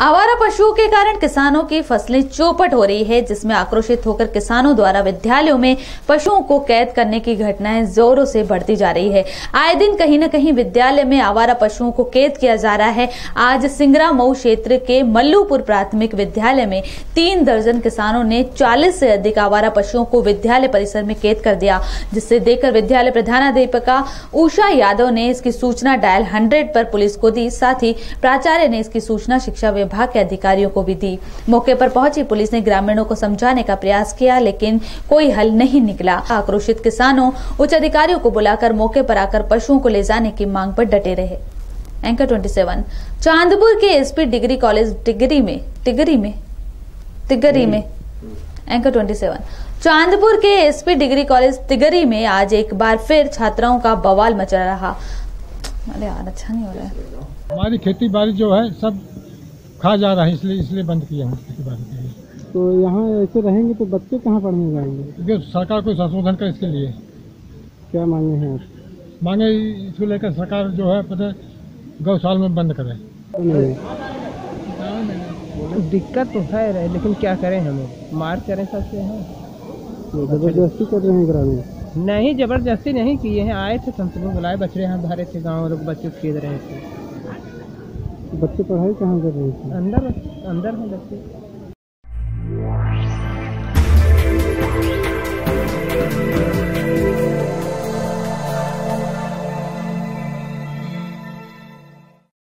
आवारा पशुओं के कारण किसानों की फसलें चौपट हो रही है, जिसमें आक्रोशित होकर किसानों द्वारा विद्यालयों में पशुओं को कैद करने की घटनाएं जोरों से बढ़ती जा रही है। आए दिन कहीं न कहीं विद्यालय में आवारा पशुओं को कैद किया जा रहा है। आज सिंगरा मऊ क्षेत्र के मल्लूपुर प्राथमिक विद्यालय में 3 दर्जन किसानों ने 40 से अधिक आवारा पशुओं को विद्यालय परिसर में कैद कर दिया, जिससे देखकर विद्यालय प्रधानाध्यापिका उषा यादव ने इसकी सूचना डायल 100 पर पुलिस को दी। साथ ही प्राचार्य ने इसकी सूचना शिक्षा विभाग के अधिकारियों को भी दी। मौके पर पहुंची पुलिस ने ग्रामीणों को समझाने का प्रयास किया, लेकिन कोई हल नहीं निकला। आक्रोशित किसानों उच्च अधिकारियों को बुलाकर मौके पर आकर पशुओं को ले जाने की मांग पर डटे रहे। एंकर 27 चांदपुर के एसपी टिगरी कॉलेज टिगरी में एंकर 27 चांदपुर के एसपी टिगरी कॉलेज टिगरी में आज एक बार फिर छात्राओं का बवाल मचा रहा। अरे यार अच्छा नहीं हो रहा है, हमारी खेती बाड़ी जो है सब खा जा रहा है, इसलिए बंद किया हूँ खेती बाड़ी के लिए। तो यहाँ ऐसे रहेंगे तो बच्चे कहाँ पढ़ने जाएंगे? सरकार कोई संशोधन कर इसके लिए। क्या मांगे हैं? मांगे इसको लेकर सरकार जो है पता गौशाला में बंद करे। दिक्कत तो है रहे, लेकिन क्या करें, हमें मार करें सबसे। हम जबरदस्ती कर रहे हैं ग्रामीण? नहीं, जबरदस्ती नहीं किए हैं, आए थे संतुलन बुलाए, बच्चे यहाँ भरे थे, गाँव लोग बच्चे खेल रहे थे। बच्चे पढ़ाई कहाँ कर रहे थे? अंदर हैं बच्चे।